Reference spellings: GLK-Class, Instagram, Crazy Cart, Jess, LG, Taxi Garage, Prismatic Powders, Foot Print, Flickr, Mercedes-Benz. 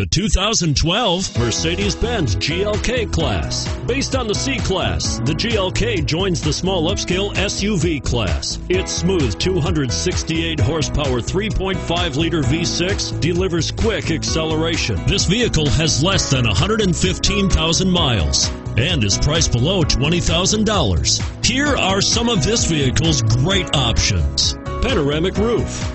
The 2012 Mercedes-Benz GLK class. Based on the C-Class, the GLK joins the small upscale SUV class. Its smooth 268-horsepower 3.5-liter V6 delivers quick acceleration. This vehicle has less than 115,000 miles and is priced below $20,000. Here are some of this vehicle's great options. Panoramic roof.